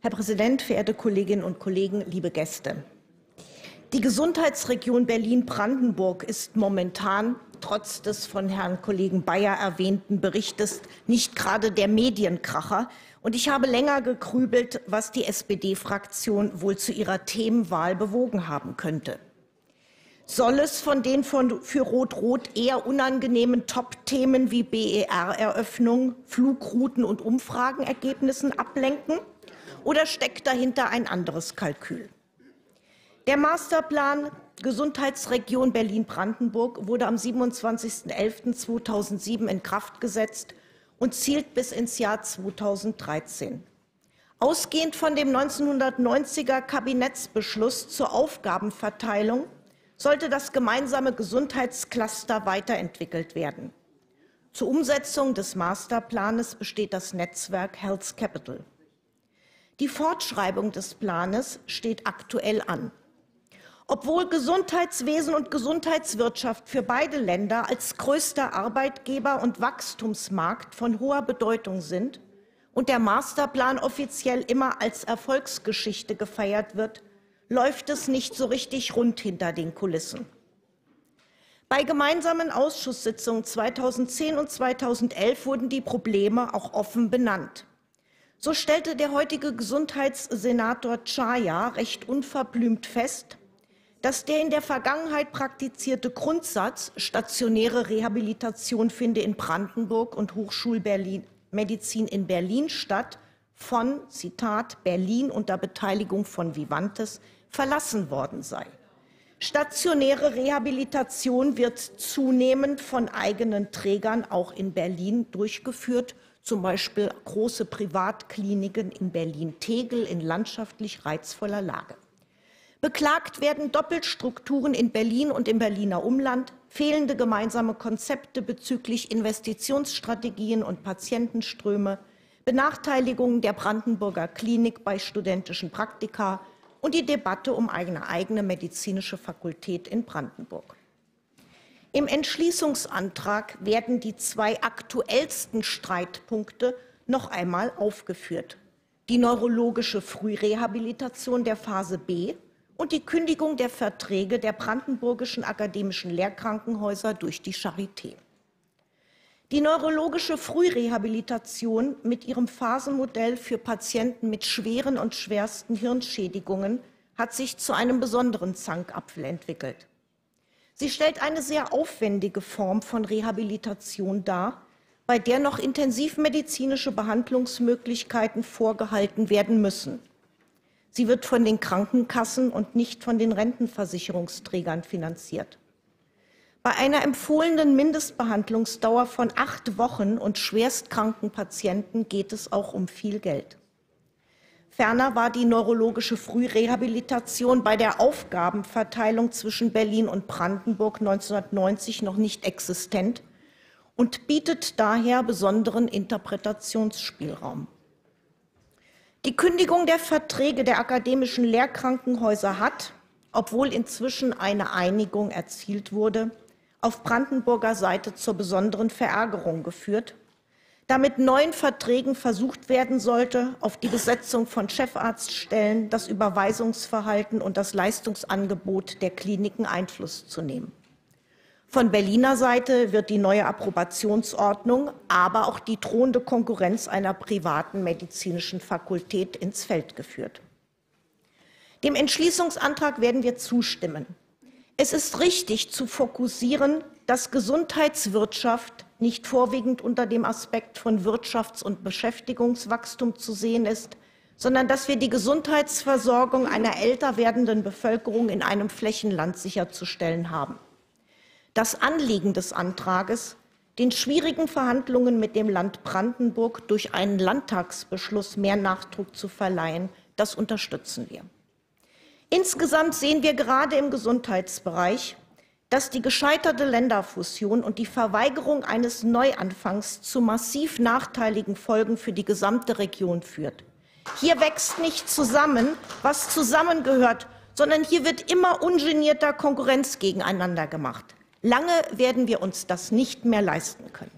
Herr Präsident, verehrte Kolleginnen und Kollegen, liebe Gäste! Die Gesundheitsregion Berlin-Brandenburg ist momentan, trotz des von Herrn Kollegen Bayer erwähnten Berichtes, nicht gerade der Medienkracher. Und ich habe länger gegrübelt, was die SPD-Fraktion wohl zu ihrer Themenwahl bewogen haben könnte. Soll es von den für Rot-Rot eher unangenehmen Top-Themen wie BER-Eröffnung, Flugrouten und Umfragenergebnissen ablenken? Oder steckt dahinter ein anderes Kalkül? Der Masterplan Gesundheitsregion Berlin-Brandenburg wurde am 27.11.2007 in Kraft gesetzt und zielt bis ins Jahr 2013. Ausgehend von dem 1990er Kabinettsbeschluss zur Aufgabenverteilung sollte das gemeinsame Gesundheitscluster weiterentwickelt werden. Zur Umsetzung des Masterplanes besteht das Netzwerk Health Capital. Die Fortschreibung des Planes steht aktuell an. Obwohl Gesundheitswesen und Gesundheitswirtschaft für beide Länder als größter Arbeitgeber und Wachstumsmarkt von hoher Bedeutung sind und der Masterplan offiziell immer als Erfolgsgeschichte gefeiert wird, läuft es nicht so richtig rund hinter den Kulissen. Bei gemeinsamen Ausschusssitzungen 2010 und 2011 wurden die Probleme auch offen benannt. So stellte der heutige Gesundheitssenator Czaja recht unverblümt fest, dass der in der Vergangenheit praktizierte Grundsatz stationäre Rehabilitation finde in Brandenburg und Hochschulmedizin in Berlin statt, von, Zitat, Berlin unter Beteiligung von Vivantes verlassen worden sei. Stationäre Rehabilitation wird zunehmend von eigenen Trägern auch in Berlin durchgeführt, zum Beispiel große Privatkliniken in Berlin-Tegel in landschaftlich reizvoller Lage. Beklagt werden Doppelstrukturen in Berlin und im Berliner Umland, fehlende gemeinsame Konzepte bezüglich Investitionsstrategien und Patientenströme, Benachteiligungen der Brandenburger Klinik bei studentischen Praktika und die Debatte um eine eigene medizinische Fakultät in Brandenburg. Im Entschließungsantrag werden die zwei aktuellsten Streitpunkte noch einmal aufgeführt: die neurologische Frührehabilitation der Phase B und die Kündigung der Verträge der brandenburgischen akademischen Lehrkrankenhäuser durch die Charité. Die neurologische Frührehabilitation mit ihrem Phasenmodell für Patienten mit schweren und schwersten Hirnschädigungen hat sich zu einem besonderen Zankapfel entwickelt. Sie stellt eine sehr aufwendige Form von Rehabilitation dar, bei der noch intensivmedizinische Behandlungsmöglichkeiten vorgehalten werden müssen. Sie wird von den Krankenkassen und nicht von den Rentenversicherungsträgern finanziert. Bei einer empfohlenen Mindestbehandlungsdauer von 8 Wochen und schwerstkranken Patienten geht es auch um viel Geld. Ferner war die neurologische Frührehabilitation bei der Aufgabenverteilung zwischen Berlin und Brandenburg 1990 noch nicht existent und bietet daher besonderen Interpretationsspielraum. Die Kündigung der Verträge der akademischen Lehrkrankenhäuser hat, obwohl inzwischen eine Einigung erzielt wurde, auf Brandenburger Seite zur besonderen Verärgerung geführt, da mit neuen Verträgen versucht werden sollte, auf die Besetzung von Chefarztstellen, das Überweisungsverhalten und das Leistungsangebot der Kliniken Einfluss zu nehmen. Von Berliner Seite wird die neue Approbationsordnung, aber auch die drohende Konkurrenz einer privaten medizinischen Fakultät ins Feld geführt. Dem Entschließungsantrag werden wir zustimmen. Es ist richtig zu fokussieren, dass Gesundheitswirtschaft nicht vorwiegend unter dem Aspekt von Wirtschafts- und Beschäftigungswachstum zu sehen ist, sondern dass wir die Gesundheitsversorgung einer älter werdenden Bevölkerung in einem Flächenland sicherzustellen haben. Das Anliegen des Antrages, den schwierigen Verhandlungen mit dem Land Brandenburg durch einen Landtagsbeschluss mehr Nachdruck zu verleihen, das unterstützen wir. Insgesamt sehen wir gerade im Gesundheitsbereich, dass die gescheiterte Länderfusion und die Verweigerung eines Neuanfangs zu massiv nachteiligen Folgen für die gesamte Region führt. Hier wächst nicht zusammen, was zusammengehört, sondern hier wird immer ungenierter Konkurrenz gegeneinander gemacht. Lange werden wir uns das nicht mehr leisten können.